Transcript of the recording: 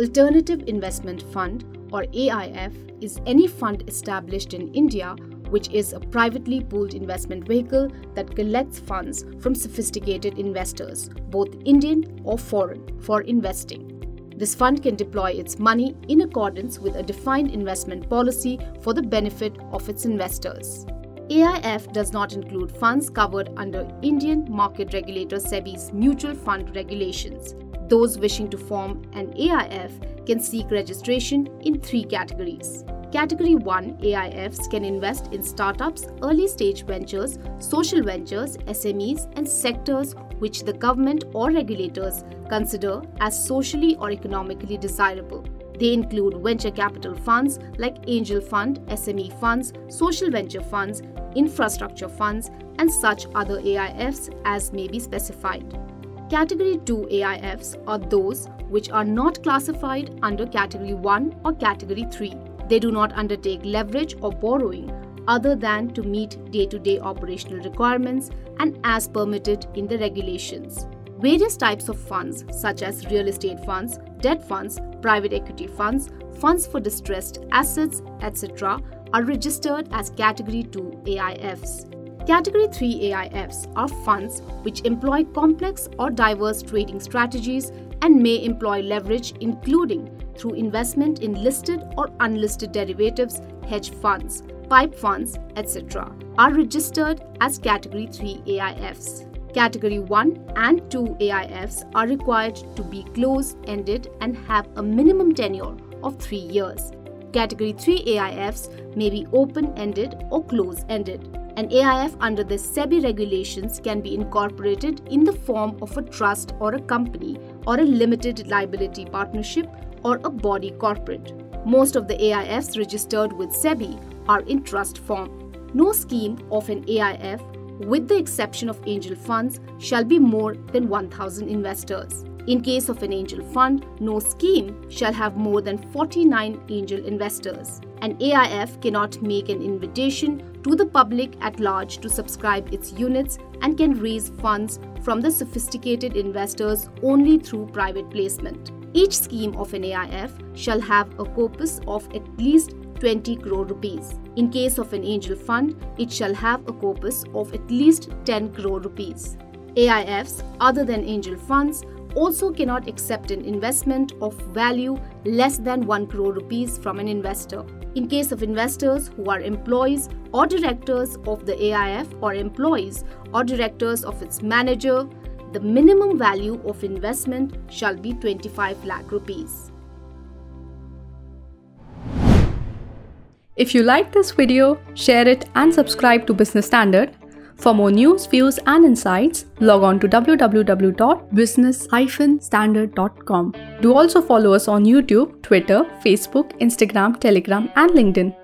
Alternative Investment Fund or AIF is any fund established in India which is a privately pooled investment vehicle that collects funds from sophisticated investors, both Indian or foreign, for investing. This fund can deploy its money in accordance with a defined investment policy for the benefit of its investors. AIF does not include funds covered under Indian market regulator SEBI's mutual fund regulations. Those wishing to form an AIF can seek registration in three categories. Category 1 AIFs can invest in startups, early-stage ventures, social ventures, SMEs, and sectors which the government or regulators consider as socially or economically desirable. They include venture capital funds like Angel Fund, SME funds, social venture funds, infrastructure funds, and such other AIFs as may be specified. Category 2 AIFs are those which are not classified under Category 1 or Category 3. They do not undertake leverage or borrowing other than to meet day-to-day operational requirements and as permitted in the regulations. Various types of funds such as real estate funds, debt funds, private equity funds, funds for distressed assets, etc. are registered as Category 2 AIFs. Category 3 AIFs are funds which employ complex or diverse trading strategies and may employ leverage including through investment in listed or unlisted derivatives, hedge funds, pipe funds, etc. are registered as Category 3 AIFs. Category 1 and 2 AIFs are required to be closed-ended and have a minimum tenure of 3 years. Category 3 AIFs may be open-ended or close-ended. An AIF under the SEBI regulations can be incorporated in the form of a trust or a company or a limited liability partnership or a body corporate. Most of the AIFs registered with SEBI are in trust form. No scheme of an AIF, with the exception of angel funds, shall be more than 1,000 investors. In case of an angel fund, no scheme shall have more than 49 angel investors. An AIF cannot make an invitation to the public at large to subscribe its units and can raise funds from the sophisticated investors only through private placement. Each scheme of an AIF shall have a corpus of at least 20 crore rupees. In case of an angel fund, it shall have a corpus of at least 10 crore rupees. AIFs other than angel funds also cannot accept an investment of value less than 1 crore rupees from an investor. In case of investors who are employees or directors of the AIF or employees or directors of its manager, the minimum value of investment shall be 25 lakh rupees. If you liked this video, share it and subscribe to Business Standard. For more news, views and insights, log on to www.business-standard.com. Do also follow us on YouTube, Twitter, Facebook, Instagram, Telegram and LinkedIn.